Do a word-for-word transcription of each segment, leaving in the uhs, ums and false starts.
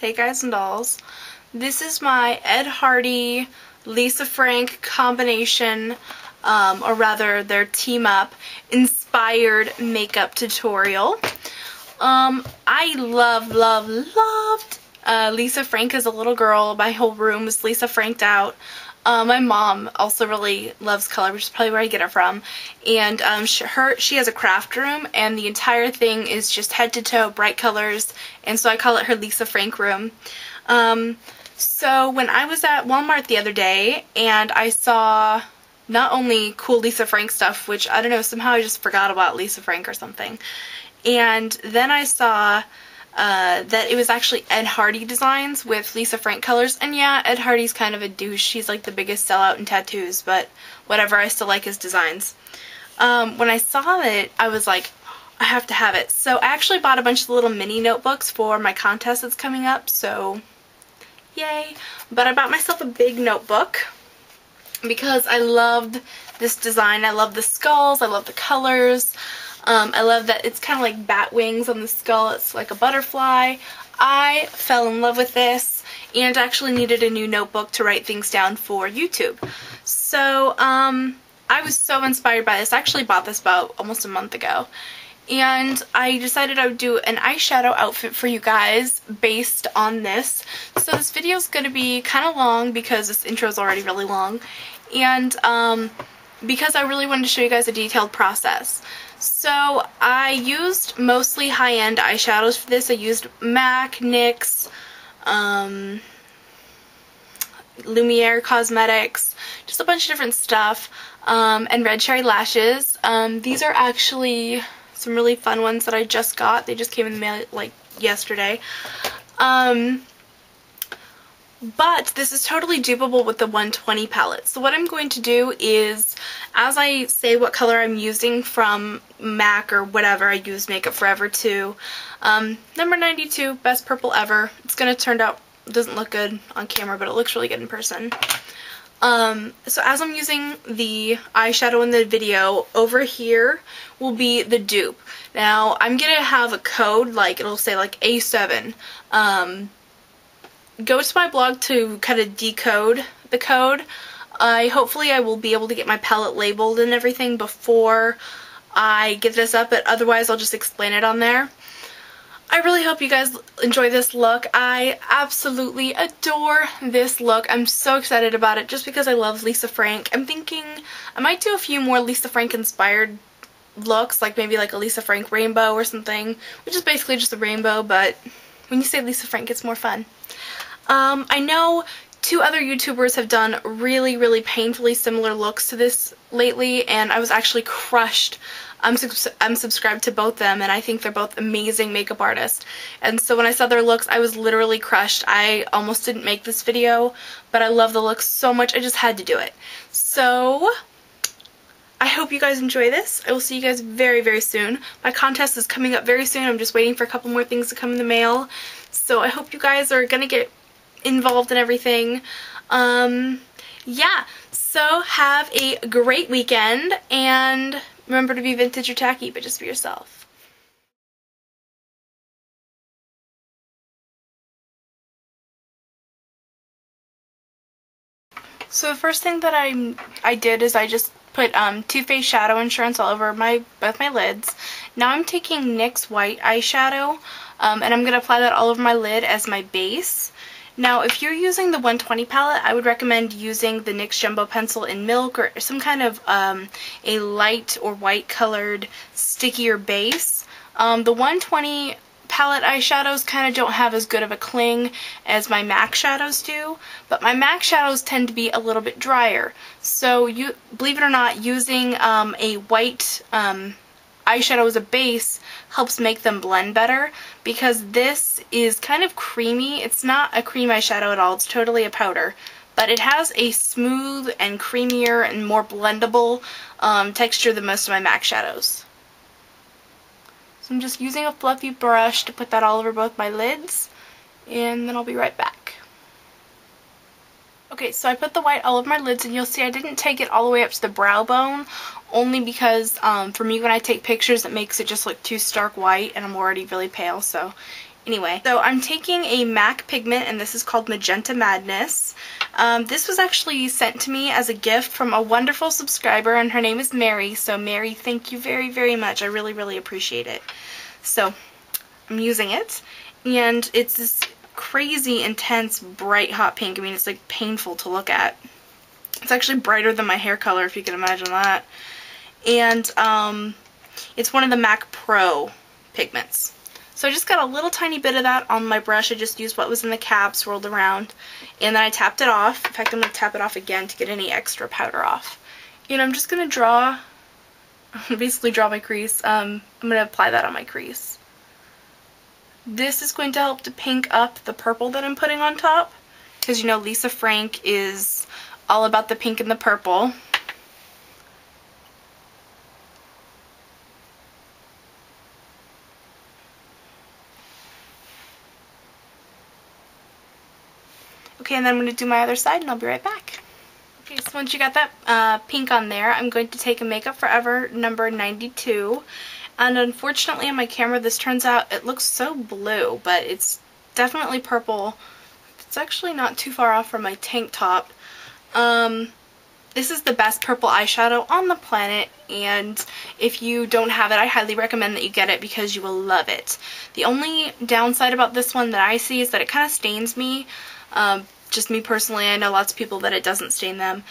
Hey guys and dolls. This is my Ed Hardy Lisa Frank combination, um, or rather their team up inspired makeup tutorial. Um, I love, love, loved uh, Lisa Frank as a little girl. My whole room was Lisa Franked out. Uh, my mom also really loves color, which is probably where I get it from. And um, she, her, she has a craft room, and the entire thing is just head to toe bright colors. And so I call it her Lisa Frank room. Um, so when I was at Walmart the other day, and I saw not only cool Lisa Frank stuff, which I don't know, somehow I just forgot about Lisa Frank or something. And then I saw Uh, that it was actually Ed Hardy designs with Lisa Frank colors. And yeah, Ed Hardy's kind of a douche. He's like the biggest sellout in tattoos, but whatever, I still like his designs. Um, when I saw it, I was like, I have to have it. So I actually bought a bunch of little mini notebooks for my contest that's coming up, so yay. But I bought myself a big notebook because I loved this design. I love the skulls, I love the colors. Um, I love that it's kind of like bat wings on the skull. It's like a butterfly. I fell in love with this and actually needed a new notebook to write things down for YouTube. So um, I was so inspired by this. I actually bought this about almost a month ago. And I decided I would do an eyeshadow outfit for you guys based on this. So this video is going to be kind of long because this intro is already really long. And um, because I really wanted to show you guys a detailed process. So I used mostly high-end eyeshadows for this. I used MAC, NYX, um, Lumiere Cosmetics, just a bunch of different stuff, um, and Red Cherry Lashes. Um, these are actually some really fun ones that I just got. They just came in the mail like yesterday. Um, But this is totally dupeable with the one twenty palette. So what I'm going to do is, as I say what color I'm using from MAC or whatever, I use Makeup Forever to um, number ninety-two, best purple ever. It's going to turn out, it doesn't look good on camera, but it looks really good in person. Um, so as I'm using the eyeshadow in the video, over here will be the dupe. Now, I'm going to have a code, like it'll say like A seven. Um... Go to my blog to kind of decode the code. I hopefully I will be able to get my palette labeled and everything before I get this up, but otherwise I'll just explain it on there. I really hope you guys enjoy this look. I absolutely adore this look. I'm so excited about it just because I love Lisa Frank. I'm thinking I might do a few more Lisa Frank inspired looks, like maybe like a Lisa Frank rainbow or something, which is basically just a rainbow, but when you say Lisa Frank it's more fun. Um, I know two other YouTubers have done really, really painfully similar looks to this lately, and I was actually crushed. I'm, sub I'm subscribed to both them, and I think they're both amazing makeup artists. And so when I saw their looks, I was literally crushed. I almost didn't make this video, but I love the looks so much, I just had to do it. So I hope you guys enjoy this. I will see you guys very, very soon. My contest is coming up very soon. I'm just waiting for a couple more things to come in the mail. So I hope you guys are going to get involved in everything. Um, yeah, so have a great weekend, and remember to be Vintageortacky, but just be yourself. So the first thing that I I did is I just put um, Too Faced shadow insurance all over my both my lids. Now I'm taking NYX white eyeshadow, um, and I'm going to apply that all over my lid as my base. Now, if you're using the one twenty palette, I would recommend using the NYX Jumbo Pencil in Milk or some kind of um, a light or white-colored stickier base. Um, the one twenty palette eyeshadows kind of don't have as good of a cling as my MAC shadows do, but my MAC shadows tend to be a little bit drier. So, you believe it or not, using um, a white um, eyeshadow as a base helps make them blend better, because this is kind of creamy. It's not a cream eyeshadow at all, it's totally a powder, but it has a smooth and creamier and more blendable um, texture than most of my MAC shadows. So I'm just using a fluffy brush to put that all over both my lids, and then I'll be right back. Okay, so I put the white all over my lids, and you'll see I didn't take it all the way up to the brow bone, only because um, for me when I take pictures it makes it just look too stark white, and I'm already really pale, so Anyway, so I'm taking a MAC pigment, and this is called Magenta Madness. Um, this was actually sent to me as a gift from a wonderful subscriber, and her name is Mary. So Mary, thank you very, very much. I really, really appreciate it. So I'm using it, and it's this crazy, intense, bright, hot pink. I mean, it's like painful to look at. It's actually brighter than my hair color, if you can imagine that. And um, it's one of the MAC Pro pigments. So I just got a little tiny bit of that on my brush. I just used what was in the cap, swirled around, and then I tapped it off. In fact, I'm going to tap it off again to get any extra powder off. And I'm just going to draw, I'm going to basically draw my crease. Um, I'm going to apply that on my crease. This is going to help to pink up the purple that I'm putting on top, because you know Lisa Frank is all about the pink and the purple. Okay, and then I'm going to do my other side, and I'll be right back. Okay, so once you got that uh, pink on there, I'm going to take a Makeup Forever number ninety-two. And unfortunately on my camera this turns out, it looks so blue, but it's definitely purple. It's actually not too far off from my tank top. Um, this is the best purple eyeshadow on the planet, and if you don't have it, I highly recommend that you get it because you will love it. The only downside about this one that I see is that it kind of stains me. Um, just me personally, I know lots of people that it doesn't stain them.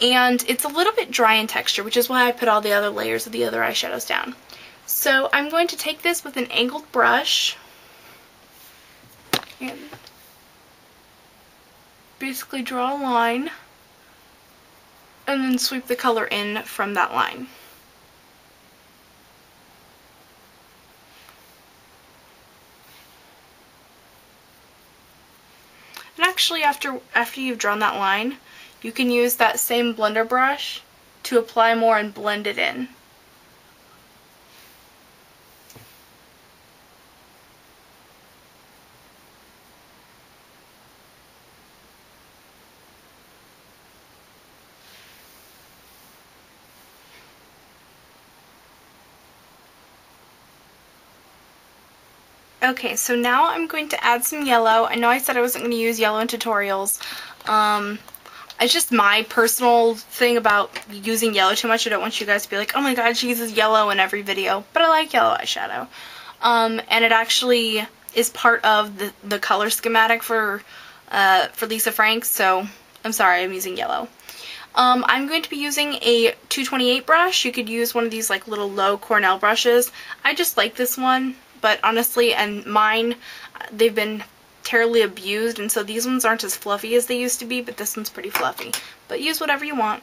And it's a little bit dry in texture, which is why I put all the other layers of the other eyeshadows down. So I'm going to take this with an angled brush and basically draw a line and then sweep the color in from that line. And actually after after you've drawn that line, you can use that same blender brush to apply more and blend it in. Okay, so now I'm going to add some yellow. I know I said I wasn't going to use yellow in tutorials. Um, it's just my personal thing about using yellow too much. I don't want you guys to be like, oh my god, she uses yellow in every video. But I like yellow eyeshadow. Um, and it actually is part of the, the color schematic for, uh, for Lisa Frank. So, I'm sorry, I'm using yellow. Um, I'm going to be using a two twenty-eight brush. You could use one of these like little low Cornell brushes. I just like this one. But honestly, and mine, they've been terribly abused, and so these ones aren't as fluffy as they used to be, but this one's pretty fluffy. But use whatever you want.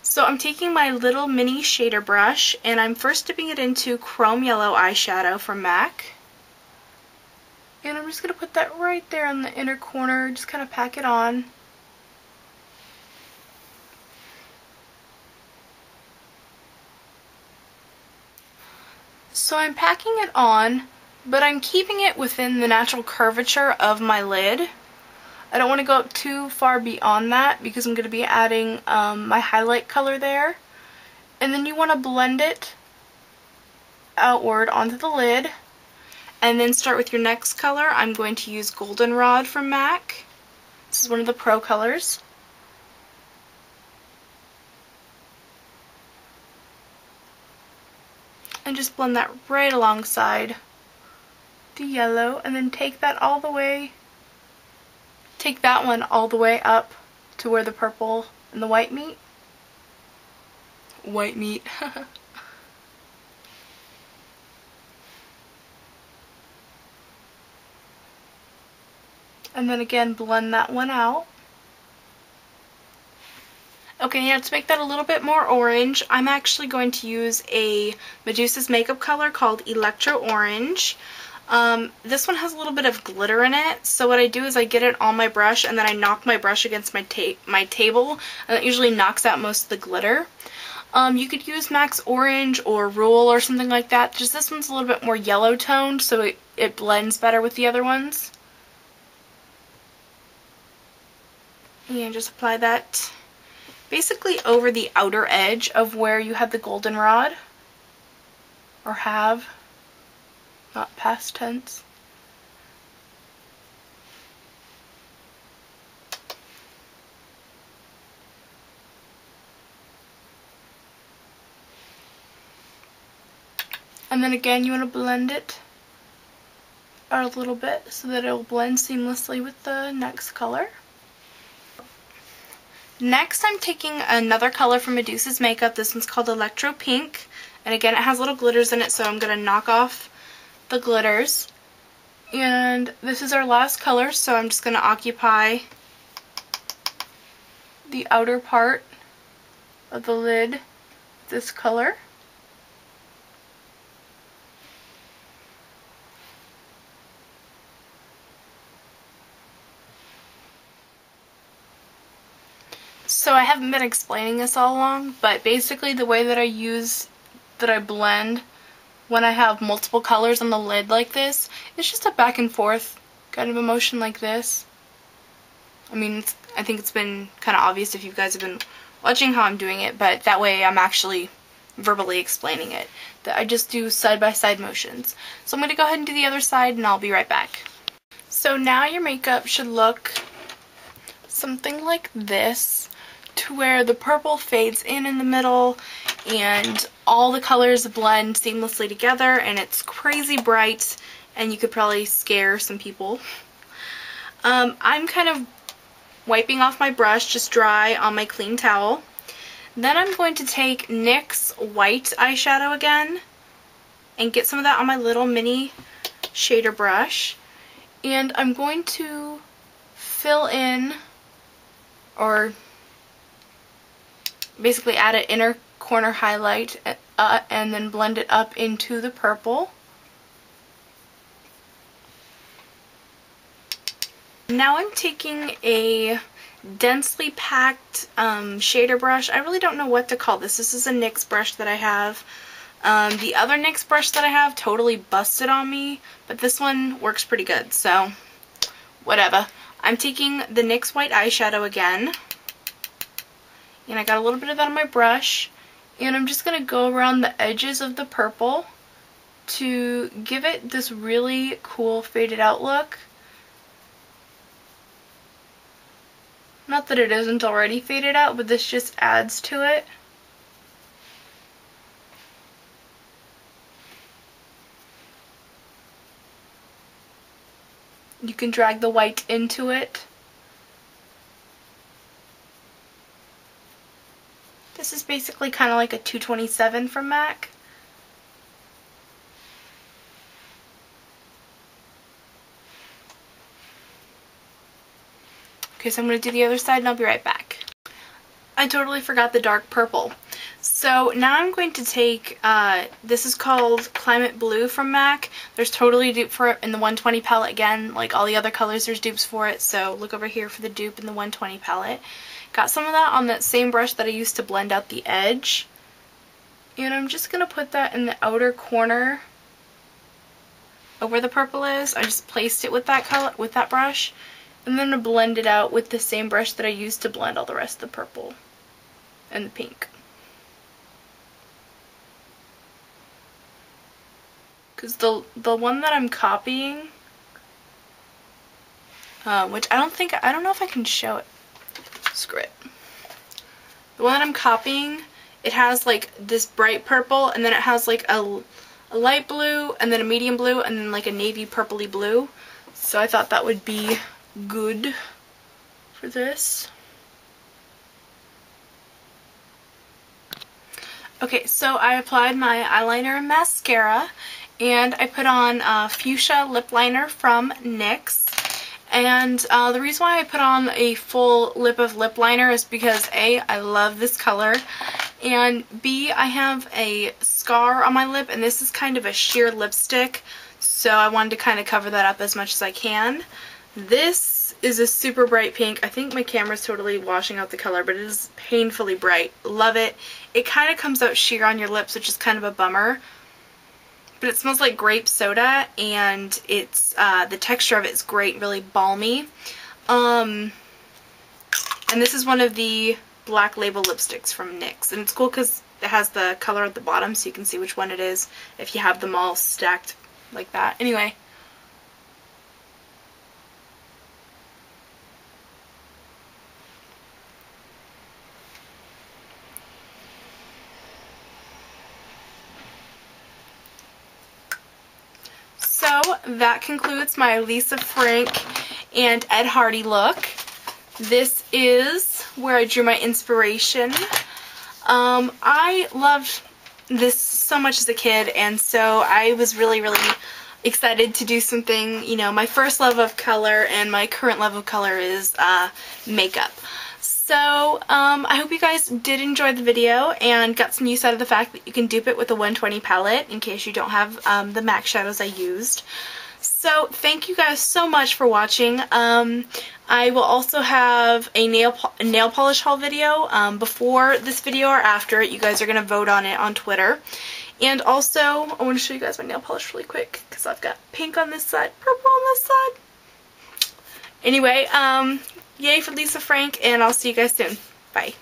So I'm taking my little mini shader brush, and I'm first dipping it into Chrome Yellow eyeshadow from MAC. And I'm just going to put that right there on the inner corner, just kind of pack it on. So I'm packing it on, but I'm keeping it within the natural curvature of my lid. I don't want to go up too far beyond that because I'm going to be adding um, my highlight color there. And then you want to blend it outward onto the lid. And then start with your next color. I'm going to use Goldenrod from MAC. This is one of the pro colors. And just blend that right alongside the yellow, and then take that all the way, take that one all the way up to where the purple and the white meet. White meat. And then again, blend that one out. Okay, now to make that a little bit more orange, I'm actually going to use a Medusa's Makeup color called Electro Orange. Um, this one has a little bit of glitter in it, so what I do is I get it on my brush and then I knock my brush against my, ta my table, and that usually knocks out most of the glitter. Um, you could use MAC's Orange or Rule or something like that, just this one's a little bit more yellow toned, so it, it blends better with the other ones. And just apply that basically over the outer edge of where you had the goldenrod, or have, not past tense. And then again, you want to blend it a little bit so that it will blend seamlessly with the next color. Next, I'm taking another color from Medusa's Makeup. This one's called Electro Pink. And again, it has little glitters in it, so I'm going to knock off the glitters. And this is our last color, so I'm just going to occupy the outer part of the lid with this color. So I haven't been explaining this all along, but basically the way that I use, that I blend when I have multiple colors on the lid like this, it's just a back and forth kind of a motion like this. I mean, it's, I think it's been kind of obvious if you guys have been watching how I'm doing it, but that way I'm actually verbally explaining it. That I just do side-by-side motions. So I'm going to go ahead and do the other side, and I'll be right back. So now your makeup should look something like this, to where the purple fades in in the middle and all the colors blend seamlessly together, and it's crazy bright and you could probably scare some people. Um, I'm kind of wiping off my brush just dry on my clean towel. Then I'm going to take NYX white eyeshadow again and get some of that on my little mini shader brush, and I'm going to fill in, or basically add an inner corner highlight uh, and then blend it up into the purple. Now I'm taking a densely packed um, shader brush. I really don't know what to call this. This is a NYX brush that I have. Um, the other NYX brush that I have totally busted on me, but this one works pretty good, so whatever. I'm taking the NYX white eyeshadow again. And I got a little bit of that on my brush, and I'm just going to go around the edges of the purple to give it this really cool faded out look. Not that it isn't already faded out, but this just adds to it. You can drag the white into it. This is basically kind of like a two twenty-seven from MAC. Okay, so I'm going to do the other side and I'll be right back. I totally forgot the dark purple. So now I'm going to take, uh, this is called Climate Blue from MAC. There's totally a dupe for it in the one twenty palette again. Like all the other colors, there's dupes for it. So look over here for the dupe in the one twenty palette. Got some of that on that same brush that I used to blend out the edge. And I'm just going to put that in the outer corner of where the purple is. I just placed it with that color, with that brush. And then to blend it out with the same brush that I used to blend all the rest of the purple and the pink. Because the, the one that I'm copying, uh, which I don't think, I don't know if I can show it. Screw it. The one that I'm copying, it has like this bright purple, and then it has like a, a light blue, and then a medium blue, and then like a navy purpley blue. So I thought that would be good for this. Okay, so I applied my eyeliner and mascara, and I put on a fuchsia lip liner from NYX. And uh, the reason why I put on a full lip of lip liner is because A, I love this color, and B, I have a scar on my lip, and this is kind of a sheer lipstick, so I wanted to kind of cover that up as much as I can. This is a super bright pink. I think my camera's totally washing out the color, but it is painfully bright. Love it. It kind of comes out sheer on your lips, which is kind of a bummer. But it smells like grape soda, and it's uh, the texture of it is great, really balmy. Um, and this is one of the Black Label lipsticks from NYX. And it's cool because it has the color at the bottom, so you can see which one it is if you have them all stacked like that. Anyway. that concludes my Lisa Frank and Ed Hardy look. This is where I drew my inspiration. Um, I loved this so much as a kid, and so I was really, really excited to do something. You know, my first love of color and my current love of color is uh, makeup. So, um, I hope you guys did enjoy the video and got some use out of the fact that you can dupe it with a one twenty palette in case you don't have um, the MAC shadows I used. So, thank you guys so much for watching. Um, I will also have a nail po nail polish haul video um, before this video or after it. You guys are going to vote on it on Twitter. And also, I want to show you guys my nail polish really quick because I've got pink on this side, purple on this side. Anyway, um... yay for Lisa Frank, and I'll see you guys soon. Bye.